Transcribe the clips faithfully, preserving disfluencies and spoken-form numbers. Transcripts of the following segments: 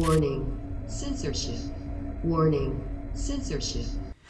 Warning, censorship. Warning, censorship.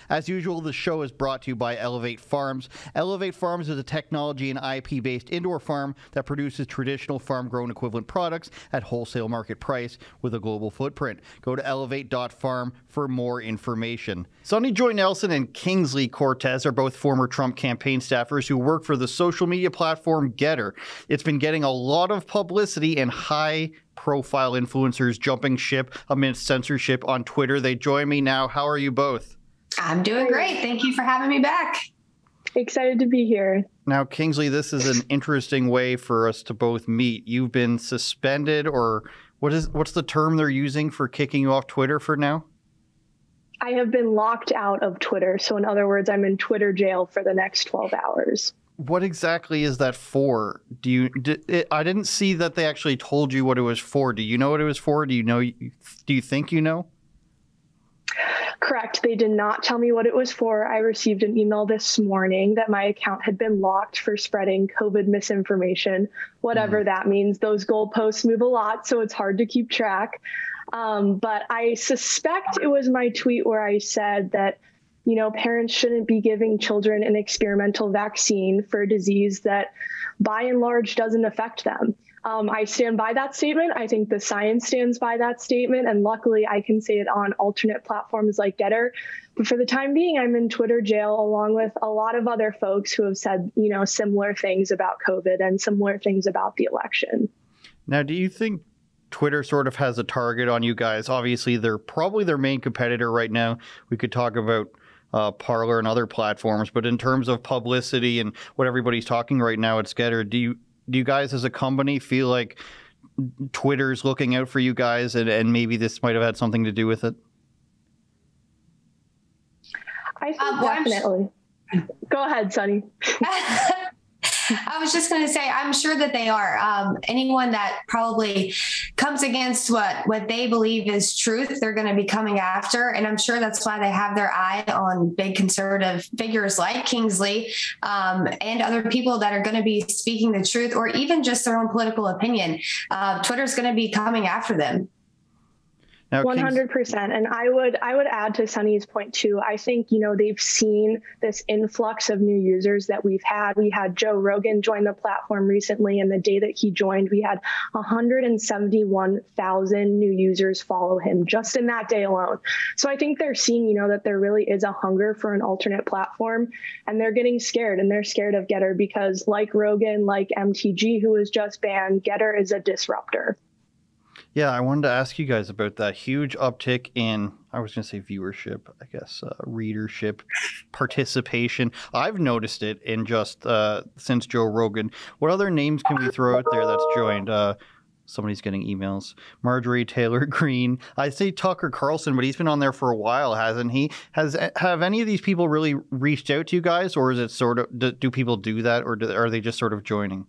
As usual, the show is brought to you by Elevate Farms. Elevate Farms is a technology and I P-based indoor farm that produces traditional farm-grown equivalent products at wholesale market price with a global footprint. Go to elevate dot farm for more information. Sonny Joy Nelson and Kingsley Cortes are both former Trump campaign staffers who work for the social media platform GETTR. It's been getting a lot of publicity and high profile influencers jumping ship amidst censorship on Twitter. They join me now. How are you both? I'm doing great. Thank you for having me back. Excited to be here. Now, Kingsley, this is an interesting way for us to both meet. You've been suspended, or what is what's the term they're using for kicking you off Twitter for now? I have been locked out of Twitter. So in other words, I'm in Twitter jail for the next twelve hours. What exactly is that for? Do you? Did, it, I didn't see that they actually told you what it was for. Do you know what it was for? Do you know? Do you think you know? Correct. They did not tell me what it was for. I received an email this morning that my account had been locked for spreading COVID misinformation, whatever mm. that means. Those goalposts move a lot, so it's hard to keep track. Um, but I suspect it was my tweet where I said that, you know, parents shouldn't be giving children an experimental vaccine for a disease that by and large doesn't affect them. Um, I stand by that statement. I think the science stands by that statement. And luckily, I can say it on alternate platforms like GETTR. But for the time being, I'm in Twitter jail, along with a lot of other folks who have said, you know, similar things about COVID and similar things about the election. Now, do you think Twitter sort of has a target on you guys? Obviously, they're probably their main competitor right now. We could talk about Uh, Parler and other platforms, but in terms of publicity and what everybody's talking right now, it's GETTR. Do you do you guys as a company feel like Twitter's looking out for you guys, and, and maybe this might have had something to do with it? I think um, well, definitely. Sh- Go ahead, Sonny. I was just going to say, I'm sure that they are. Um, anyone that probably comes against what, what they believe is truth, they're going to be coming after. And I'm sure that's why they have their eye on big conservative figures like Kingsley um, and other people that are going to be speaking the truth or even just their own political opinion. Uh, Twitter's going to be coming after them. one hundred percent. And I would I would add to Sonny's point, too. I think, you know, they've seen this influx of new users that we've had. We had Joe Rogan join the platform recently, and the day that he joined, we had one hundred seventy-one thousand new users follow him just in that day alone. So I think they're seeing, you know, that there really is a hunger for an alternate platform, and they're getting scared, and they're scared of GETTR because like Rogan, like M T G, who was just banned, GETTR is a disruptor. Yeah, I wanted to ask you guys about that huge uptick in, I was going to say viewership, I guess, uh, readership, participation. I've noticed it in just uh, since Joe Rogan. What other names can we throw out there that's joined? Uh, somebody's getting emails. Marjorie Taylor Greene. I say Tucker Carlson, but he's been on there for a while, hasn't he? Has Have any of these people really reached out to you guys, or is it sort of, do, do people do that, or do, are they just sort of joining?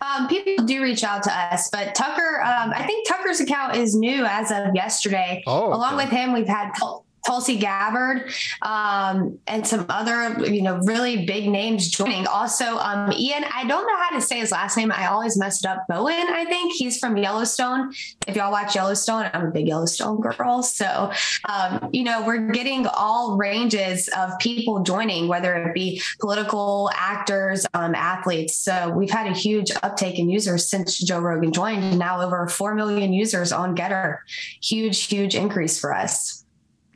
Um, people do reach out to us, but Tucker, um, I think Tucker's account is new as of yesterday. Oh, okay. Along with him, we've had Tul- Tulsi Gabbard um, and some other, you know, really big names joining. Also, um, Ian, I don't know how to say his last name. I always mess it up. Bowen, I think he's from Yellowstone. If y'all watch Yellowstone, I'm a big Yellowstone girl. So, um, you know, we're getting all ranges of people joining, whether it be political actors, um, athletes. So we've had a huge uptake in users since Joe Rogan joined. Now over four million users on GETTR. Huge, huge increase for us.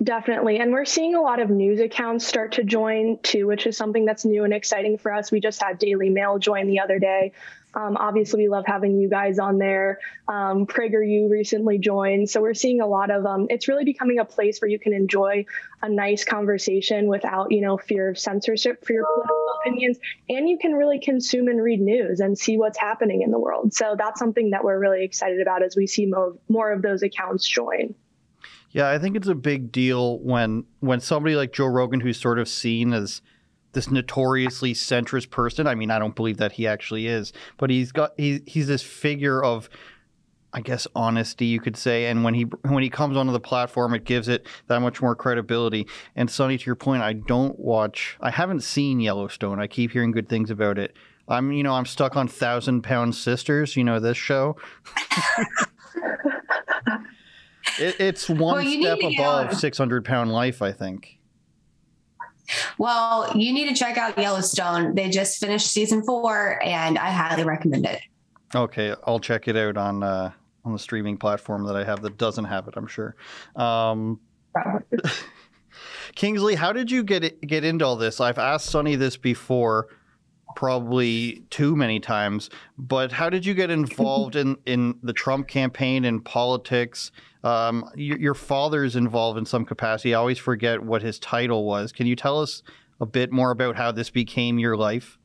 Definitely. And we're seeing a lot of news accounts start to join, too, which is something that's new and exciting for us. We just had Daily Mail join the other day. Um, obviously, we love having you guys on there. Um, PragerU recently joined. So we're seeing a lot of um, it's really becoming a place where you can enjoy a nice conversation without, you know, fear of censorship for your political opinions. And you can really consume and read news and see what's happening in the world. So that's something that we're really excited about as we see mo- more of those accounts join. Yeah, I think it's a big deal when when somebody like Joe Rogan, who's sort of seen as this notoriously centrist person. I mean, I don't believe that he actually is, but he's got he, he's this figure of, I guess, honesty, you could say. And when he when he comes onto the platform, it gives it that much more credibility. And Sonny, to your point, I don't watch. I haven't seen Yellowstone. I keep hearing good things about it. I'm, you know, I'm stuck on Thousand Pound Sisters, you know, this show. it, it's one well, step above six hundred pound life, I think. Well, you need to check out Yellowstone. They just finished season four, and I highly recommend it. Okay, I'll check it out on uh, on the streaming platform that I have that doesn't have it, I'm sure. Um, Kingsley, how did you get get into all this? I've asked Sonny this before, probably too many times, but how did you get involved in, in the Trump campaign and politics? Um, your, your father's involved in some capacity. I always forget what his title was. Can you tell us a bit more about how this became your life?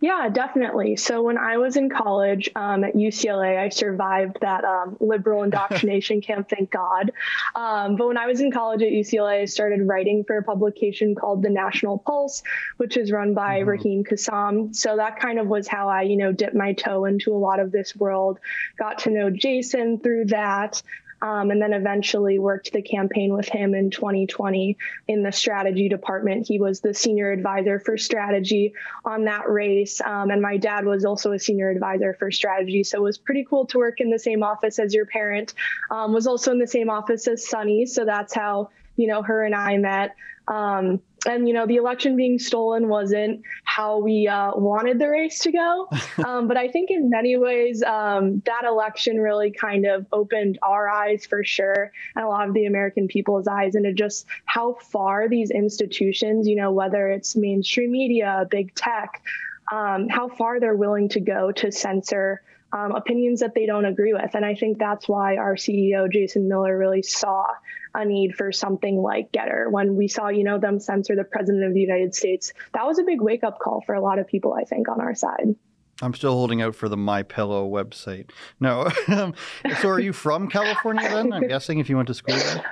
Yeah, definitely. So when I was in college um, at U C L A, I survived that um, liberal indoctrination camp, thank God. Um, but when I was in college at U C L A, I started writing for a publication called The National Pulse, which is run by mm-hmm. Raheem Kassam. So that kind of was how I, you know, dipped my toe into a lot of this world, got to know Jason through that. Um, and then eventually worked the campaign with him in twenty twenty in the strategy department. He was the senior advisor for strategy on that race. Um, and my dad was also a senior advisor for strategy. So it was pretty cool to work in the same office as your parent, um, was also in the same office as Sonny. So that's how, you know, her and I met. Um, and, you know, the election being stolen wasn't how we uh, wanted the race to go. Um, but I think in many ways, um, that election really kind of opened our eyes for sure, and a lot of the American people's eyes into just how far these institutions, you know, whether it's mainstream media, big tech, um, how far they're willing to go to censor Um, opinions that they don't agree with. And I think that's why our C E O, Jason Miller, really saw a need for something like GETTR. When we saw, you know, them censor the president of the United States, that was a big wake up call for a lot of people, I think, on our side. I'm still holding out for the MyPillow website. No. So are you from California then? I'm guessing if you went to school there.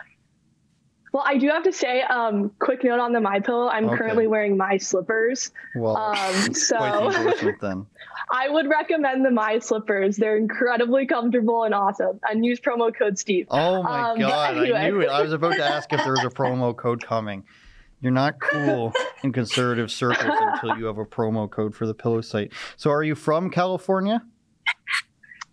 Well, I do have to say, um, quick note on the MyPillow, I'm okay. currently wearing MySlippers. Well, um, so quite then. I would recommend the MySlippers. They're incredibly comfortable and awesome. And use promo code Steve. Oh my um, God, anyway. I knew it. I was about to ask if there was a promo code coming. You're not cool in conservative circles until you have a promo code for the pillow site. So are you from California?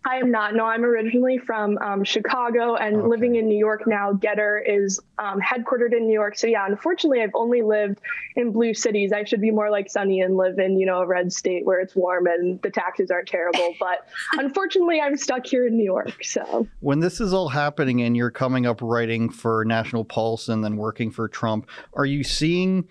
I am not. No, I'm originally from um, Chicago and okay. living in New York now. GETTR is um, headquartered in New York. So, yeah, unfortunately, I've only lived in blue cities. I should be more like Sonny and live in, you know, a red state where it's warm and the taxes aren't terrible. But unfortunately, I'm stuck here in New York. So when this is all happening and you're coming up writing for National Pulse and then working for Trump, are you seeing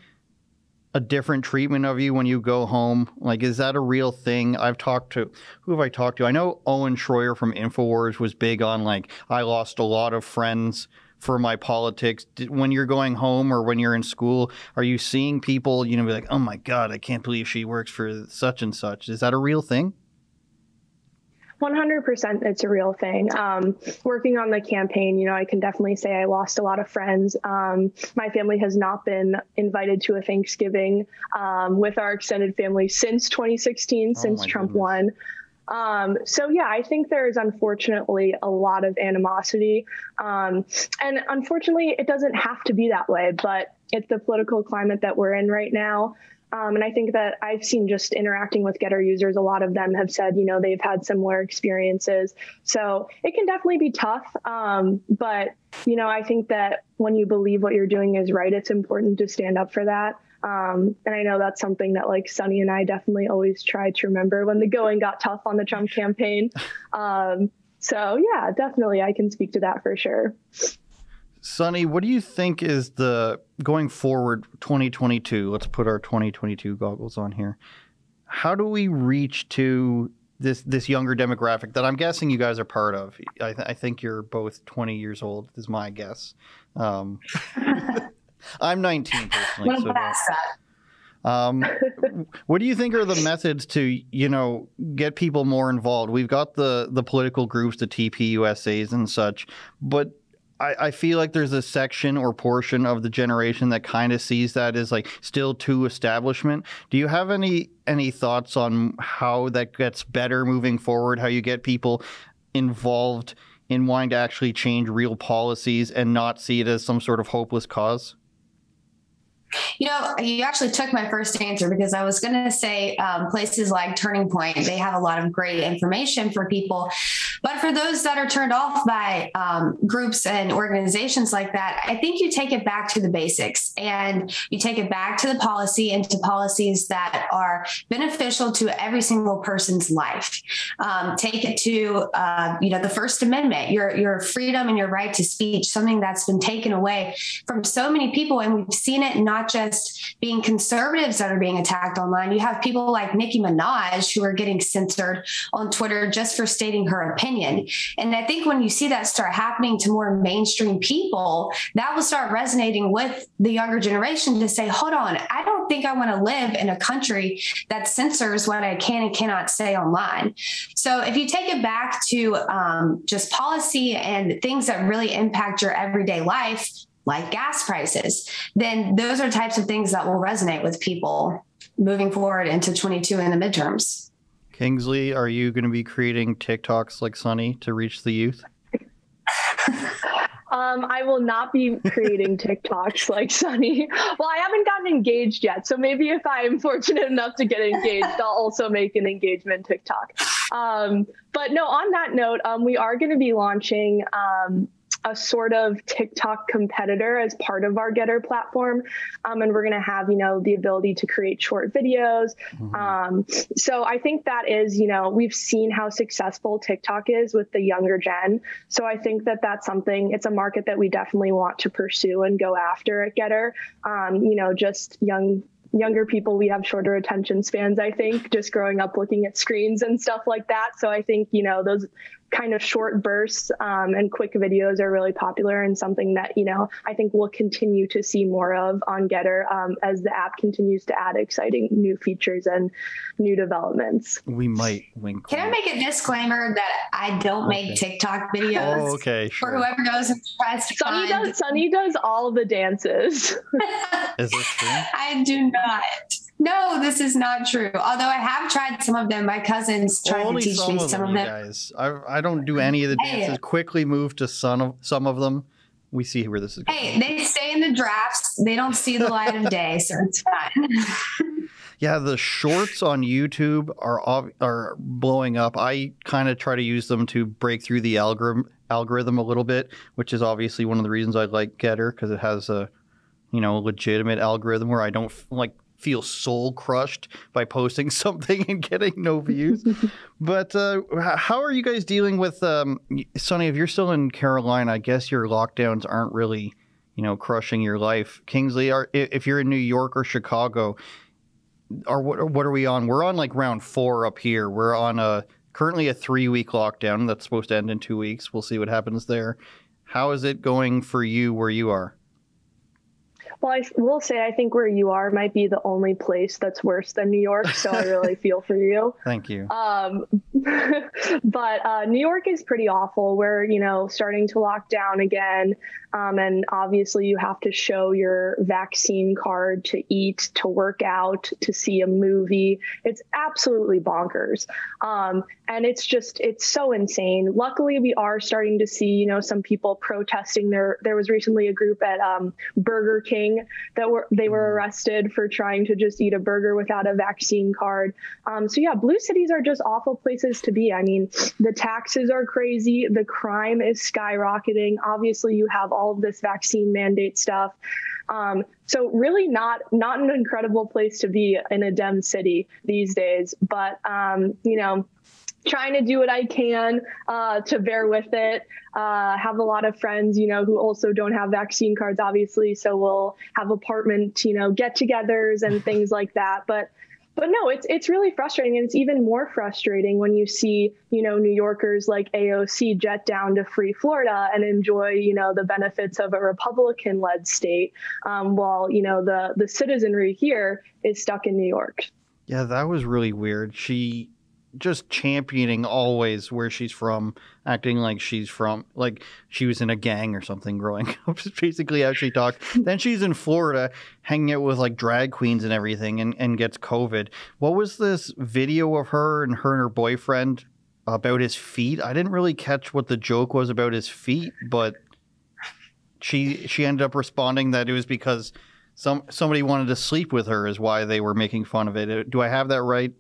a different treatment of you when you go home? Like, is that a real thing? I've talked to, who have I talked to? I know Owen Troyer from InfoWars was big on, like, I lost a lot of friends for my politics. Did, when you're going home or when you're in school, are you seeing people, you know, be like, oh my God, I can't believe she works for such and such? Is that a real thing? one hundred percent it's a real thing. Um, working on the campaign, you know, I can definitely say I lost a lot of friends. Um, my family has not been invited to a Thanksgiving um, with our extended family since twenty sixteen, oh since Trump goodness. won. Um, so, yeah, I think there is unfortunately a lot of animosity. Um, and unfortunately, it doesn't have to be that way, but it's the political climate that we're in right now. Um, and I think that I've seen just interacting with GETTR users, a lot of them have said, you know, they've had similar experiences. So it can definitely be tough. Um, but, you know, I think that when you believe what you're doing is right, it's important to stand up for that. Um, and I know that's something that, like, Sonny and I definitely always try to remember when the going got tough on the Trump campaign. Um, so, yeah, definitely I can speak to that for sure. Sonny, what do you think is the, going forward, twenty twenty-two, let's put our twenty twenty-two goggles on here. How do we reach to this this younger demographic that I'm guessing you guys are part of? I, th I think you're both twenty years old, is my guess. Um, I'm nineteen personally. So um, what do you think are the methods to, you know, get people more involved? We've got the, the political groups, the T P U S As and such, but I feel like there's a section or portion of the generation that kind of sees that as, like, still too establishment. Do you have any any thoughts on how that gets better moving forward, how you get people involved in wanting to actually change real policies and not see it as some sort of hopeless cause? You know, you actually took my first answer, because I was going to say um, places like Turning Point, they have a lot of great information for people. But for those that are turned off by um, groups and organizations like that, I think you take it back to the basics, and you take it back to the policy and to policies that are beneficial to every single person's life. Um, take it to, uh, you know, the First Amendment, your, your freedom and your right to speech, something that's been taken away from so many people. And we've seen it not just being conservatives that are being attacked online. You have people like Nicki Minaj who are getting censored on Twitter just for stating her opinion. And I think when you see that start happening to more mainstream people, that will start resonating with the younger generation to say, hold on, I don't think I want to live in a country that censors what I can and cannot say online. So if you take it back to um, just policy and things that really impact your everyday life, like gas prices, then those are types of things that will resonate with people moving forward into twenty-two in the midterms. Kingsley, are you going to be creating TikToks like Sonny to reach the youth? Um, I will not be creating TikToks like Sonny. Well, I haven't gotten engaged yet, so maybe if I'm fortunate enough to get engaged, I'll also make an engagement TikTok. Um, but no, on that note, um, we are going to be launching um, a sort of TikTok competitor as part of our GETTR platform. Um, and we're going to have, you know, the ability to create short videos. Mm-hmm. Um, so I think that is, you know, we've seen how successful TikTok is with the younger gen. So I think that that's something, it's a market that we definitely want to pursue and go after at GETTR. Um, you know, just young younger people, we have shorter attention spans, I think, just growing up looking at screens and stuff like that. So I think, you know, those kind of short bursts um, and quick videos are really popular, and something that, you know, I think we'll continue to see more of on GETTR um, as the app continues to add exciting new features and new developments. We might link. Can I make a disclaimer that I don't okay. make TikTok videos? Oh, okay, sure. For whoever goes and tries to Sonny find... does, Sonny does all the dances. Is this true? I do not. No, this is not true. Although I have tried some of them. My cousins tried well, to teach some me some of them. Guys, I, I don't do any of the dances. Hey. Quickly move to some of, some of them. We see where this is going. Hey, they stay in the drafts. They don't see the light of day, so it's fine. Yeah, the shorts on YouTube are are blowing up. I kind of try to use them to break through the algorithm algorithm a little bit, which is obviously one of the reasons I like GETTR, because it has a, you know, legitimate algorithm where I don't like. feel soul crushed by posting something and getting no views. But uh, how are you guys dealing with, um, Sonny, if you're still in Carolina, I guess your lockdowns aren't really, you know, crushing your life. Kingsley, are, if you're in New York or Chicago, are, what, what are we on? We're on like round four up here. We're on a currently a three week lockdown that's supposed to end in two weeks. We'll see what happens there. How is it going for you where you are? Well, I will say I think where you are might be the only place that's worse than New York, so I really feel for you. Thank you. Um, but uh, New York is pretty awful. We're, you know, starting to lock down again, um, and obviously you have to show your vaccine card to eat, to work out, to see a movie. It's absolutely bonkers, um, and it's just it's so insane. Luckily, we are starting to see, you know, some people protesting. There, there was recently a group at um, Burger King. That were they were arrested for trying to just eat a burger without a vaccine card. Um, so yeah, blue cities are just awful places to be. I mean, the taxes are crazy. The crime is skyrocketing. Obviously, you have all of this vaccine mandate stuff. Um, so really not not an incredible place to be in a Dem city these days. But, um, you know, trying to do what I can uh, to bear with it. Uh, have a lot of friends, you know, who also don't have vaccine cards, obviously. So we'll have apartment, you know, get-togethers and things like that. But, but no, it's it's really frustrating, and it's even more frustrating when you see, you know, New Yorkers like A O C jet down to free Florida and enjoy, you know, the benefits of a Republican-led state, um, while you know the the citizenry here is stuck in New York. Yeah, that was really weird. She. Just championing always where she's from, acting like she's from, like she was in a gang or something growing up, basically how she talked. Then she's in Florida hanging out with like drag queens and everything, and, and gets COVID. What was this video of her and her and her boyfriend about his feet? I didn't really catch what the joke was about his feet, but she she ended up responding that it was because Some somebody wanted to sleep with her is why they were making fun of it. Do I have that right?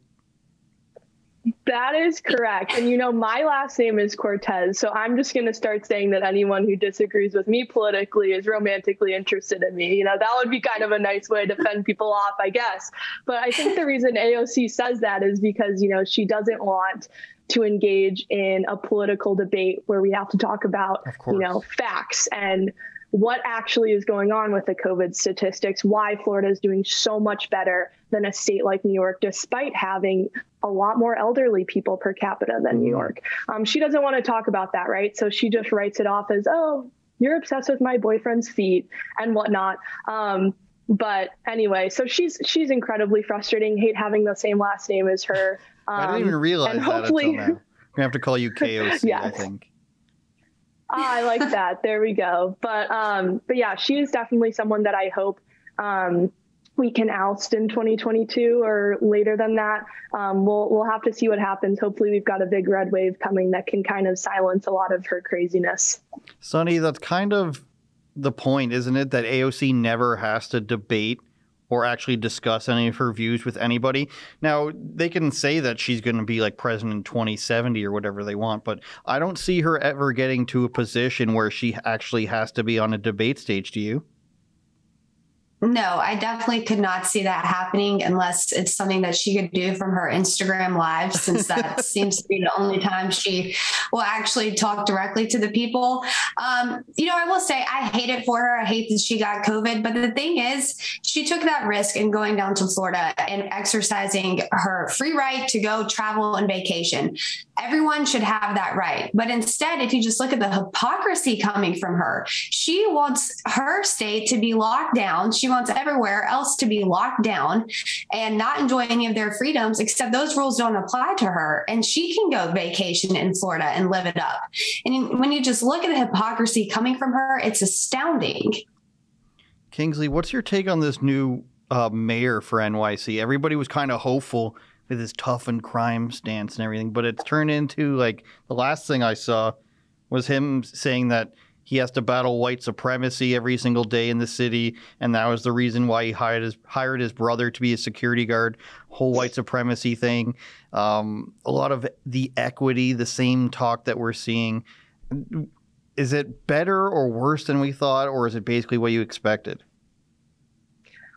That is correct. And, you know, my last name is Cortez, so I'm just going to start saying that anyone who disagrees with me politically is romantically interested in me. You know, that would be kind of a nice way to fend people off, I guess. But I think the reason A O C says that is because, you know, she doesn't want to engage in a political debate where we have to talk about, you know, facts and what actually is going on with the COVID statistics, why Florida is doing so much better than a state like New York, despite having a lot more elderly people per capita than New York. Um, she doesn't want to talk about that, right? So she just writes it off as, oh, you're obsessed with my boyfriend's feet and whatnot. Um, but anyway, so she's she's incredibly frustrating. Hate having the same last name as her. Um, I didn't even realize and that hopefully... until now. We're going to have to call you K O C, yes. I think. I like that. There we go. But um, but yeah, she is definitely someone that I hope um, we can oust in twenty twenty-two or later than that. Um, we'll we'll have to see what happens. Hopefully, we've got a big red wave coming that can kind of silence a lot of her craziness. Sonny, that's kind of the point, isn't it? That A O C never has to debate or actually discuss any of her views with anybody. Now, they can say that she's going to be like president in twenty seventy or whatever they want, but I don't see her ever getting to a position where she actually has to be on a debate stage. Do you? No, I definitely could not see that happening unless it's something that she could do from her Instagram live, since that seems to be the only time she will actually talk directly to the people. Um, you know, I will say I hate it for her. I hate that she got COVID. But the thing is, she took that risk in going down to Florida and exercising her free right to go travel and vacation. Everyone should have that right. But instead, if you just look at the hypocrisy coming from her, she wants her state to be locked down. She wants everywhere else to be locked down and not enjoy any of their freedoms, except those rules don't apply to her. And she can go vacation in Florida and live it up. And when you just look at the hypocrisy coming from her, it's astounding. Kingsley, what's your take on this new uh, mayor for N Y C? Everybody was kind of hopeful with his tough and crime stance and everything, but it's turned into, like, the last thing I saw was him saying that he has to battle white supremacy every single day in the city, and that was the reason why he hired his, hired his brother to be a security guard, whole white supremacy thing. Um, a lot of the equity, the same talk that we're seeing. Is it better or worse than we thought, or is it basically what you expected?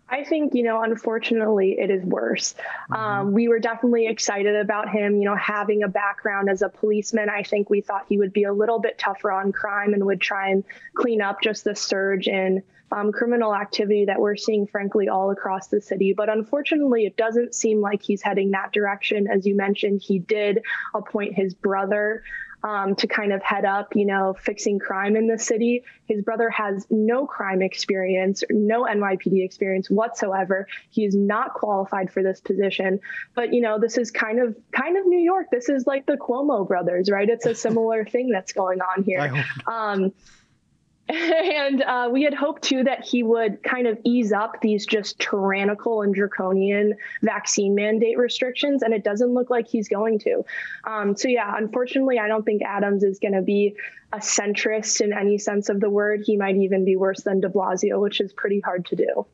I think, you know, unfortunately, it is worse. Mm-hmm. Um, we were definitely excited about him, you know, having a background as a policeman. I think we thought he would be a little bit tougher on crime and would try and clean up just the surge in um, criminal activity that we're seeing, frankly, all across the city. But unfortunately, it doesn't seem like he's heading that direction. As you mentioned, he did appoint his brother Um, to kind of head up, you know, fixing crime in the city. His brother has no crime experience, no N Y P D experience whatsoever. He is not qualified for this position. But, you know, this is kind of kind of New York. This is like the Cuomo brothers, right? It's a similar thing that's going on here. Um, and uh, we had hoped, too, that he would kind of ease up these just tyrannical and draconian vaccine mandate restrictions, and it doesn't look like he's going to. Um, so, yeah, unfortunately, I don't think Adams is going to be a centrist in any sense of the word. He might even be worse than De Blasio, which is pretty hard to do.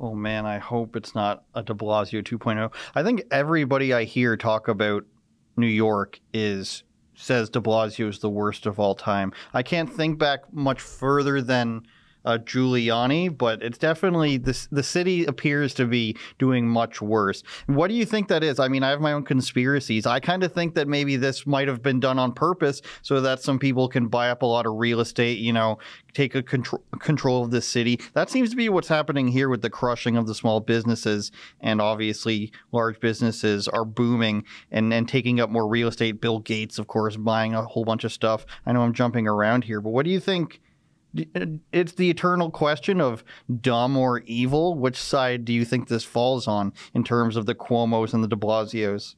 Oh, man, I hope it's not a De Blasio two point oh. I think everybody I hear talk about New York is says De Blasio is the worst of all time. I can't think back much further than uh, Giuliani, but it's definitely this, the city appears to be doing much worse. What do you think that is? I mean, I have my own conspiracies. I kind of think that maybe this might have been done on purpose so that some people can buy up a lot of real estate, you know, take a contr- control of the city. That seems to be what's happening here with the crushing of the small businesses, and obviously large businesses are booming and, and taking up more real estate. Bill Gates, of course, buying a whole bunch of stuff. I know I'm jumping around here, but what do you think? It's the eternal question of dumb or evil. Which side do you think this falls on in terms of the Cuomos and the De Blasios?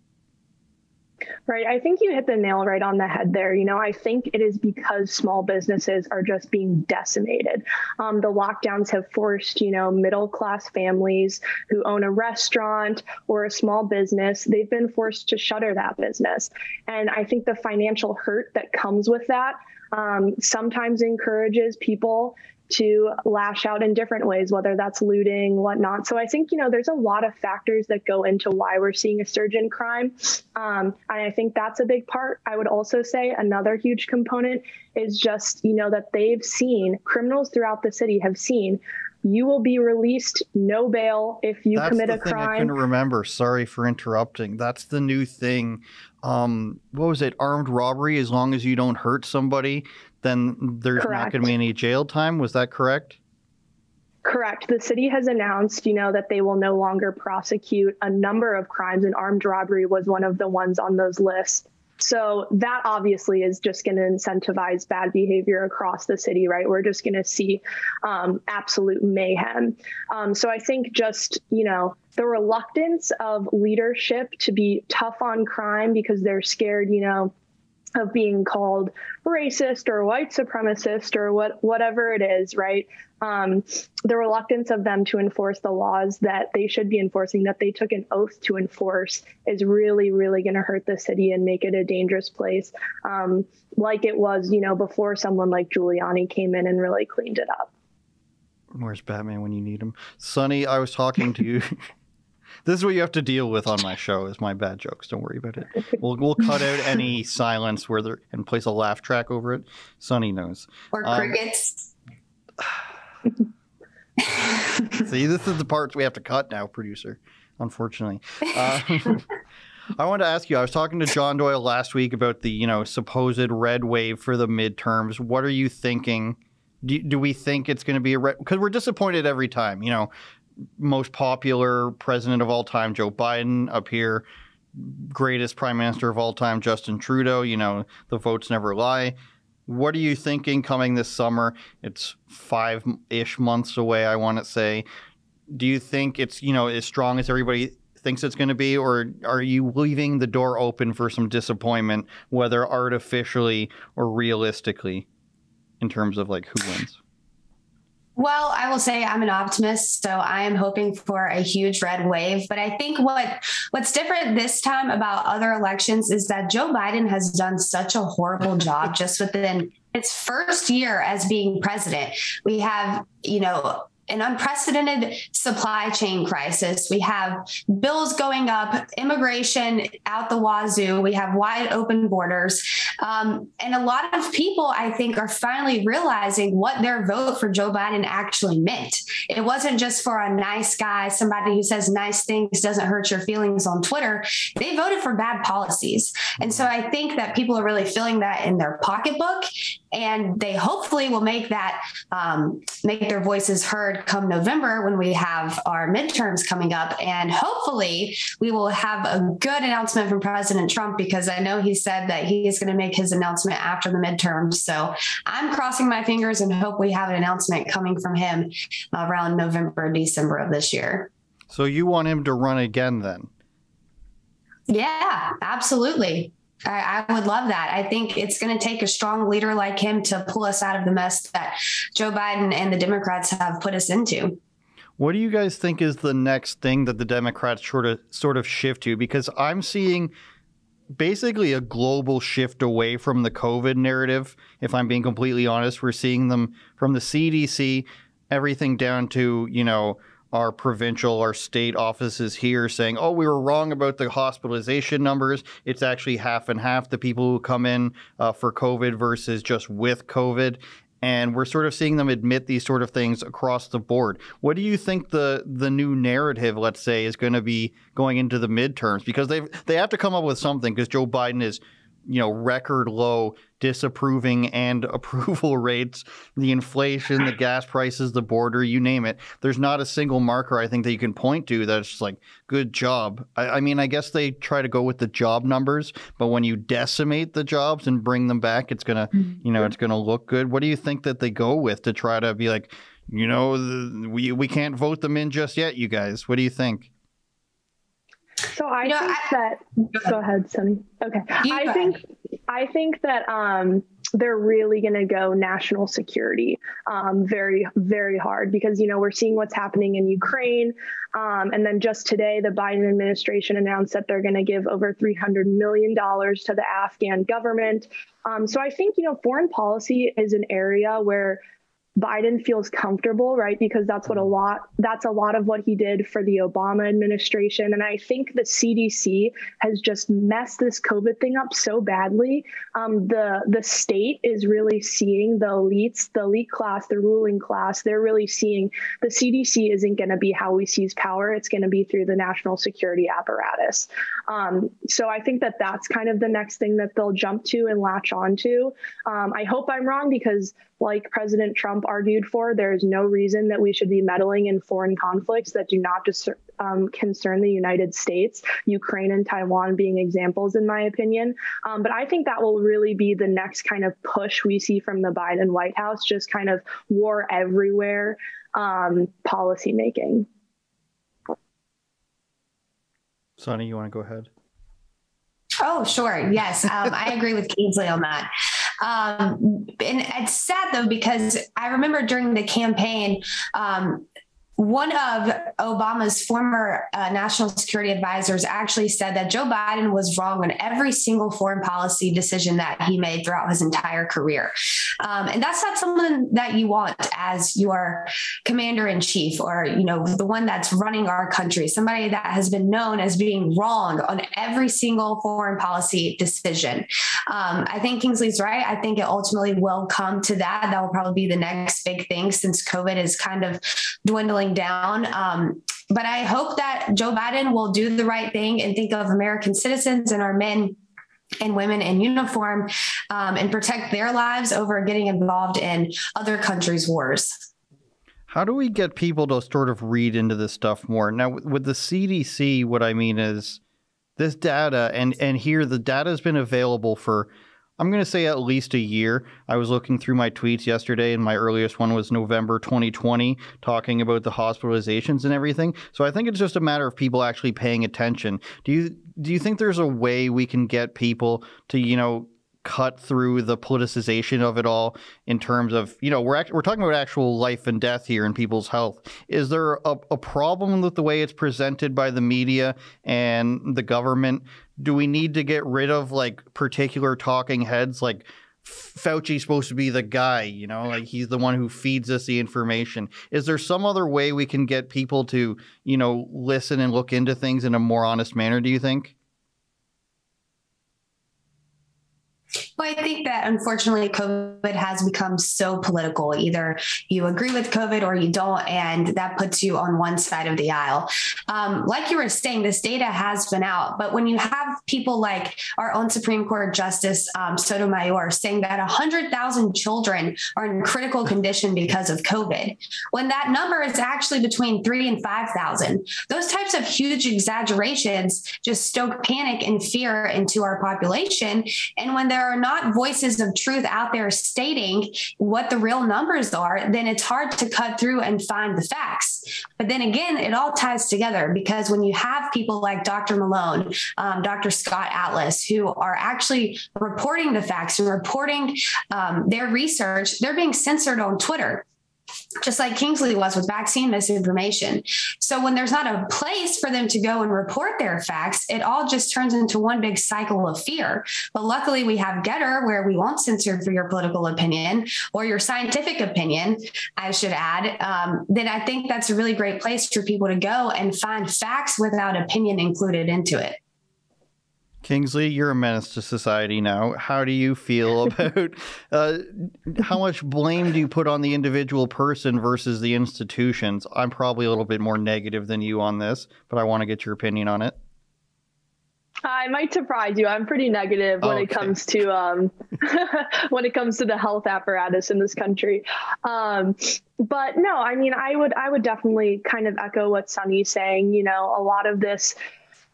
Right. I think you hit the nail right on the head there. You know, I think it is because small businesses are just being decimated. Um, the lockdowns have forced, you know, middle class families who own a restaurant or a small business, they've been forced to shutter that business. And I think the financial hurt that comes with that Um, sometimes encourages people to lash out in different ways, whether that's looting, whatnot. So I think, you know, there's a lot of factors that go into why we're seeing a surge in crime. Um, and I think that's a big part. I would also say another huge component is just, you know, that they've seen, criminals throughout the city have seen, you will be released, no bail, if you that's commit a crime. That's the thing I couldn't remember. Sorry for interrupting. That's the new thing. Um, what was it? Armed robbery, as long as you don't hurt somebody, then there's correct. Not going to be any jail time. Was that correct? Correct. The city has announced, you know, that they will no longer prosecute a number of crimes, and armed robbery was one of the ones on those lists. So that obviously is just going to incentivize bad behavior across the city, right? We're just going to see um, absolute mayhem. Um, so I think just, you know, the reluctance of leadership to be tough on crime because they're scared, you know, of being called racist or white supremacist or what, whatever it is, right? Um, the reluctance of them to enforce the laws that they should be enforcing, that they took an oath to enforce, is really, really going to hurt the city and make it a dangerous place, um, like it was, you know, before someone like Giuliani came in and really cleaned it up. Where's Batman when you need him? Sonny, I was talking to you. This is what you have to deal with on my show, is my bad jokes. Don't worry about it. We'll we'll cut out any silence where there and place a laugh track over it. Sonny knows. Or crickets. Um, see, this is the parts we have to cut now, producer, unfortunately. Um, I wanted to ask you, I was talking to John Doyle last week about the, you know, supposed red wave for the midterms. What are you thinking? Do, do we think it's going to be a red? Because we're disappointed every time, you know. Most popular president of all time, Joe Biden, up here, greatest prime minister of all time, Justin Trudeau, you know, the votes never lie. What are you thinking coming this summer? It's five-ish months away, I want to say. Do you think it's, you know, as strong as everybody thinks it's going to be, or are you leaving the door open for some disappointment, whether artificially or realistically, in terms of like who wins? Well, I will say I'm an optimist, so I am hoping for a huge red wave. But I think what what's different this time about other elections is that Joe Biden has done such a horrible job just within his first year as being president. We have, you know, an unprecedented supply chain crisis. We have bills going up, immigration out the wazoo. We have wide open borders. Um, and a lot of people, I think, are finally realizing what their vote for Joe Biden actually meant. It wasn't just for a nice guy, somebody who says nice things, doesn't hurt your feelings on Twitter. They voted for bad policies. And so I think that people are really feeling that in their pocketbook, and they hopefully will make that, um, make their voices heard come November when we have our midterms coming up. And hopefully we will have a good announcement from President Trump, because I know he said that he is going to make his announcement after the midterms. So I'm crossing my fingers and hope we have an announcement coming from him around November, December of this year. So you want him to run again then? Yeah, absolutely. I, I would love that. I think it's going to take a strong leader like him to pull us out of the mess that Joe Biden and the Democrats have put us into. What do you guys think is the next thing that the Democrats sort of, sort of shift to? Because I'm seeing basically a global shift away from the COVID narrative. If I'm being completely honest, we're seeing them from the C D C, everything down to, you know, our provincial, our state offices here saying, oh, we were wrong about the hospitalization numbers. It's actually half and half the people who come in uh, for COVID versus just with COVID. And we're sort of seeing them admit these sort of things across the board. What do you think the the new narrative, let's say, is going to be going into the midterms? Because they they have to come up with something, because Joe Biden is, you know, record low disapproving and approval rates, the inflation, the gas prices, the border, you name it. There's not a single marker, I think, that you can point to that's just like, good job. I, I mean, I guess they try to go with the job numbers, but when you decimate the jobs and bring them back, it's going to, you know, it's going to look good. What do you think that they go with to try to be like, you know, the, we, we can't vote them in just yet, you guys? What do you think? So I you know, think I, that go, go ahead, Sonny. Okay. I think I think that um they're really going to go national security um, very, very hard, because, you know, we're seeing what's happening in Ukraine. Um, and then just today, the Biden administration announced that they're going to give over three hundred million dollars to the Afghan government. Um, so I think, you know, foreign policy is an area where Biden feels comfortable, right? Because that's what a lot, that's a lot of what he did for the Obama administration. And I think the C D C has just messed this COVID thing up so badly. Um, the, the state is really seeing the elites, the elite class, the ruling class, they're really seeing the C D C isn't going to be how we seize power. It's going to be through the national security apparatus. Um, so I think that that's kind of the next thing that they'll jump to and latch onto. Um, I hope I'm wrong, because like President Trump argued for, there is no reason that we should be meddling in foreign conflicts that do not dis- um, concern the United States, Ukraine and Taiwan being examples, in my opinion. Um, but I think that will really be the next kind of push we see from the Biden White House, just kind of war everywhere um, policymaking. Sonny, you want to go ahead? Oh, sure. Yes. Um, I agree with Kingsley on that. Um, and it's sad though, because I remember during the campaign, um, one of Obama's former uh, national security advisors actually said that Joe Biden was wrong on every single foreign policy decision that he made throughout his entire career. Um, and that's not someone that you want as your commander in chief, or, you know, the one that's running our country, somebody that has been known as being wrong on every single foreign policy decision. Um, I think Kingsley's right. I think it ultimately will come to that. That will probably be the next big thing, since COVID is kind of dwindling down. Um, but I hope that Joe Biden will do the right thing and think of American citizens and our men and women in uniform, um, and protect their lives over getting involved in other countries' wars. How do we get people to sort of read into this stuff more? Now, with the C D C, what I mean is this data, and, and here the data has been available for, I'm going to say, at least a year. I was looking through my tweets yesterday, and my earliest one was November twenty twenty, talking about the hospitalizations and everything. So I think it's just a matter of people actually paying attention. Do you do you think there's a way we can get people to, you know, cut through the politicization of it all in terms of, you know, we're act- we're talking about actual life and death here and people's health. Is there a, a problem with the way it's presented by the media and the government? Do we need to get rid of, like, particular talking heads? Like, Fauci's supposed to be the guy, you know, like he's the one who feeds us the information. Is there some other way we can get people to, you know, listen and look into things in a more honest manner, do you think? Well, I think that unfortunately COVID has become so political. Either you agree with COVID or you don't, and that puts you on one side of the aisle. Um, like you were saying, this data has been out, but when you have people like our own Supreme Court Justice um, Sotomayor saying that one hundred thousand children are in critical condition because of COVID, when that number is actually between three and five thousand, those types of huge exaggerations just stoke panic and fear into our population. And when there are not voices of truth out there stating what the real numbers are, then it's hard to cut through and find the facts. But then again, it all ties together, because when you have people like Doctor Malone, um, Doctor Scott Atlas, who are actually reporting the facts and reporting um, their research, they're being censored on Twitter, just like Kingsley was with vaccine misinformation. So when there's not a place for them to go and report their facts, it all just turns into one big cycle of fear. But luckily we have GETTR, where we won't censor for your political opinion or your scientific opinion, I should add. Um, then I think that's a really great place for people to go and find facts without opinion included into it. Kingsley, you're a menace to society now. How do you feel about uh, how much blame do you put on the individual person versus the institutions? I'm probably a little bit more negative than you on this, but I want to get your opinion on it. I might surprise you. I'm pretty negative when okay. it comes to um, when it comes to the health apparatus in this country. Um, but no, I mean, I would I would definitely kind of echo what Sonny's saying. You know, a lot of this,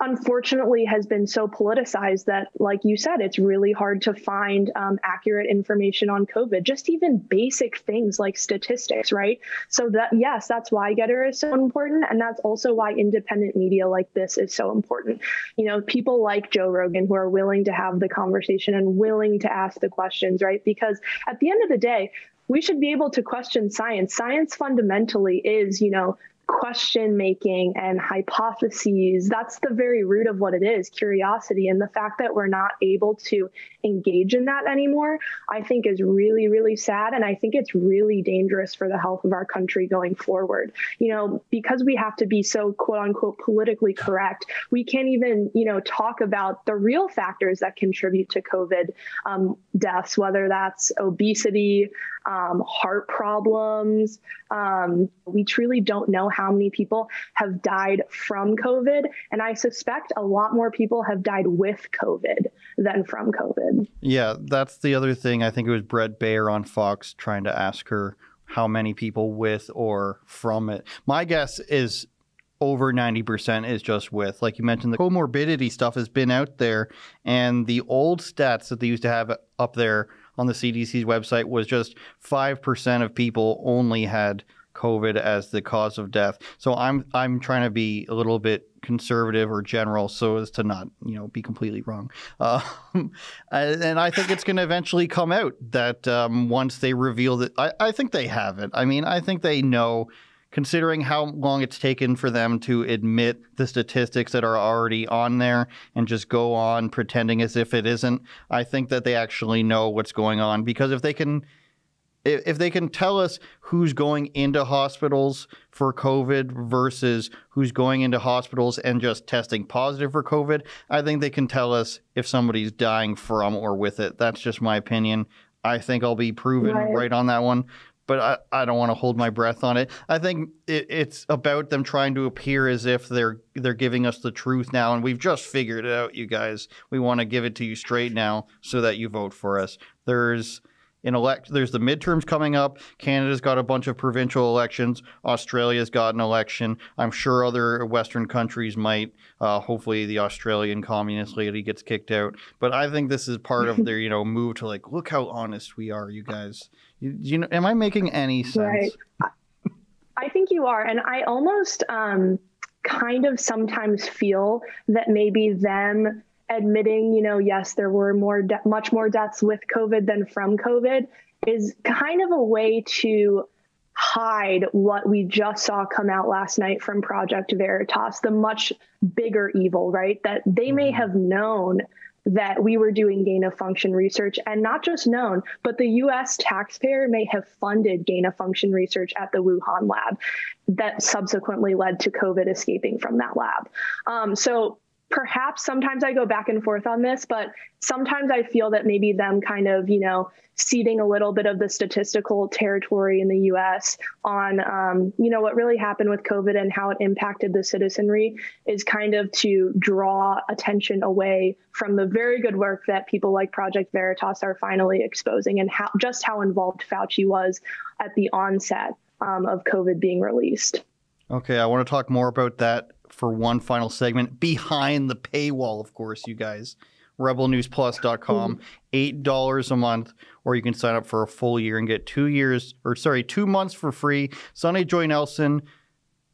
unfortunately, has been so politicized that, like you said, it's really hard to find um, accurate information on COVID, just even basic things like statistics, right? So that, yes, that's why GETTR is so important. And that's also why independent media like this is so important. You know, people like Joe Rogan, who are willing to have the conversation and willing to ask the questions, right? Because at the end of the day, we should be able to question science. Science fundamentally is, you know, question making and hypotheses. That's the very root of what it is, curiosity. And the fact that we're not able to engage in that anymore, I think is really, really sad. And I think it's really dangerous for the health of our country going forward. You know, because we have to be so quote unquote politically correct, we can't even, you know, talk about the real factors that contribute to COVID um, deaths, whether that's obesity, um, heart problems. Um, we truly don't know how many people have died from COVID. And I suspect a lot more people have died with COVID than from COVID. Yeah, that's the other thing. I think it was Brett Baer on Fox trying to ask her how many people with or from it. My guess is over ninety percent is just with. Like you mentioned, the comorbidity stuff has been out there. And the old stats that they used to have up there on the C D C's website was just five percent of people only had COVID as the cause of death. So I'm I'm trying to be a little bit conservative or general so as to not, you know, be completely wrong. Uh, and I think it's going to eventually come out that um, once they reveal that, I, I think they have it. I mean, I think they know, considering how long it's taken for them to admit the statistics that are already on there and just go on pretending as if it isn't. I think that they actually know what's going on, because if they can If they can tell us who's going into hospitals for COVID versus who's going into hospitals and just testing positive for COVID, I think they can tell us if somebody's dying from or with it. That's just my opinion. I think I'll be proven right, right on that one, but I, I don't want to hold my breath on it. I think it, it's about them trying to appear as if they're they're giving us the truth now, and we've just figured it out, you guys. We want to give it to you straight now so that you vote for us. There's... In elect, there's the midterms coming up. Canada's got a bunch of provincial elections. Australia's got an election. I'm sure other Western countries might. Uh, hopefully, the Australian Communist lady gets kicked out. But I think this is part of their, you know, move to like, look how honest we are, you guys. You, you know, am I making any sense? Right. I think you are, and I almost um, kind of sometimes feel that maybe them admitting, you know, yes, there were more, de- much more deaths with COVID than from COVID is kind of a way to hide what we just saw come out last night from Project Veritas, the much bigger evil, right? That they may have known that we were doing gain of function research, and not just known, but the U S taxpayer may have funded gain of function research at the Wuhan lab that subsequently led to COVID escaping from that lab. Um, so Perhaps sometimes I go back and forth on this, but sometimes I feel that maybe them kind of, you know, ceding a little bit of the statistical territory in the U S on, um, you know, what really happened with COVID and how it impacted the citizenry is kind of to draw attention away from the very good work that people like Project Veritas are finally exposing, and how just how involved Fauci was at the onset um, of COVID being released. Okay, I want to talk more about that for one final segment. Behind the paywall, of course, you guys. Rebel News Plus dot com, eight dollars a month, or you can sign up for a full year and get two years, or sorry, two months for free. Sonny Joy Nelson,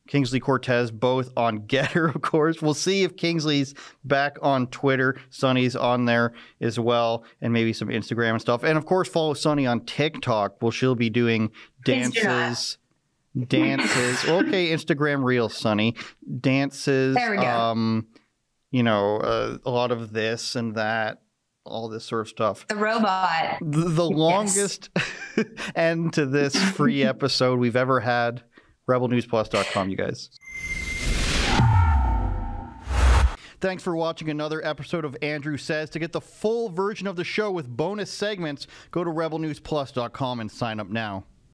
Kingsley Cortes, both on GETTR, of course. We'll see if Kingsley's back on Twitter. Sonny's on there as well, and maybe some Instagram and stuff. And of course, follow Sonny on TikTok, where she'll be doing dances. Dances. Okay, Instagram Reels, Sonny. Dances. There we go. Um, you know, uh, a lot of this and that, all this sort of stuff. The robot. The, the longest yes. end to this free episode we've ever had. Rebel News Plus dot com, you guys. Thanks for watching another episode of Andrew Says. To get the full version of the show with bonus segments, go to Rebel News Plus dot com and sign up now.